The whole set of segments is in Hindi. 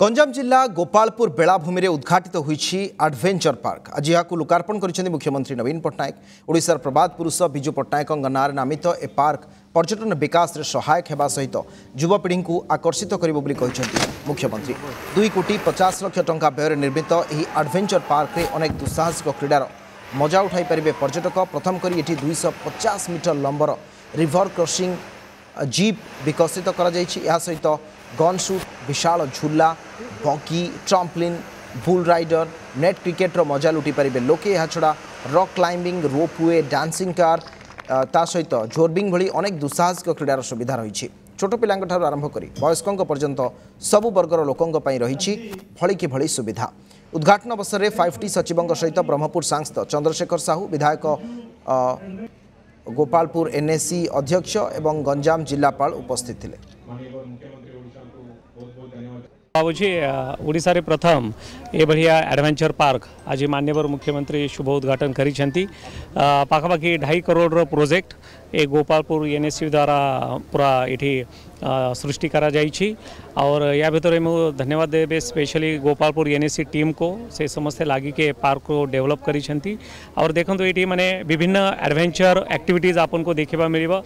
गंजाम जिला गोपालपुर बेलाभूमि में उद्घाटित होईछि एडवेंचर पार्क। आज यहाँ लोकार्पण कर मुख्यमंत्री नवीन पट्टनायक। ओडिशार प्रबाद पुरुष विजु पट्टनायक नाँरे नामित ए पार्क पर्यटन विकास में सहायक होगा सहित युवापीढ़ी को आकर्षित करें। मुख्यमंत्री 2,50,00,000 टंका व्यय निर्मित यह एडवेंचर पार्क में अनेक दुस्साहसिक क्रीडार मजा उठाई पारे पर्यटक। प्रथम कर 250 मीटर लंबर रिवर क्रॉसिंग जीप विकसित करा यह सहित गनशूट विशाल झूला बगी trampoline bull rider net cricketer मजा लुटी पारे लोके। यह छड़ा rock climbing ropeway dancing car ता सहित जोरबिंग भली अनेक दुस्साहसिक क्रीडार सुविधा रही। छोट पिलांगठार आरंभ कर वयस्कों पर्यंत सबु वर्गर लोकों रही भली कि भली सुविधा। उद्घाटन अवसर में 5टी सचिवों सहित ब्रह्मपुर सांसद चंद्रशेखर साहू, विधायक गोपालपुर एनएसी अध्यक्ष एवं गंजाम जिलापाल उपस्थित थे। बाबूजी ओडिशा रे प्रथम ए बढ़िया एडवेंचर पार्क आज माननीय मुख्यमंत्री शुभ उद्घाटन करी छंती। पाखापाखि 2.5 करोड़ रो प्रोजेक्ट ए गोपालपुर एनएसयू द्वारा पूरा ये सृष्टि करा जाइछि। और या भीतर मु धन्यवाद देबे स्पेशली गोपालपुर एनएसयू टीम को से समस्ते लागी के पार्क को डेवलप करी छंती। और देखंतु ये माने विभिन्न एडवेंचर एक्टिविटीज आपन को देखबा मिलिबो,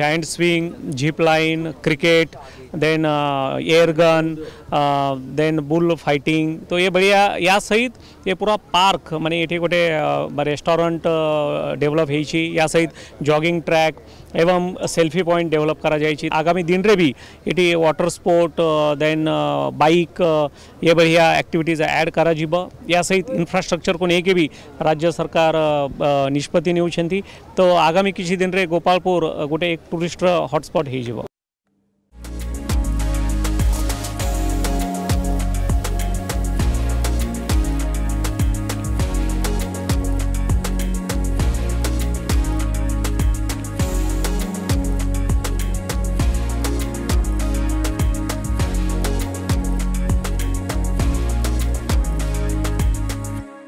giant swing, jeep line, cricket, then air gun, then bull fighting. तो ये बढ़िया या सहित ये पूरा पार्क माने ये गोटे रेस्टोरेंट डेवलप होइछि, या सहित जॉगिंग ट्रैक एवं सेल्फी पॉइंट डेवलप करा जाइछि। आगामी दिन रे भी ये वाटर स्पोर्ट देन बाइक ये बढ़िया एक्टिविटीज ऐड करा जिबो। या सहित इंफ्रास्ट्रक्चर को लेके भी राज्य सरकार निष्पत्ति नेउछंती। तो आगामी किसी दिन रे गोपालपुर गोटे एक टूरिस्ट हॉटस्पॉट हो जिबो।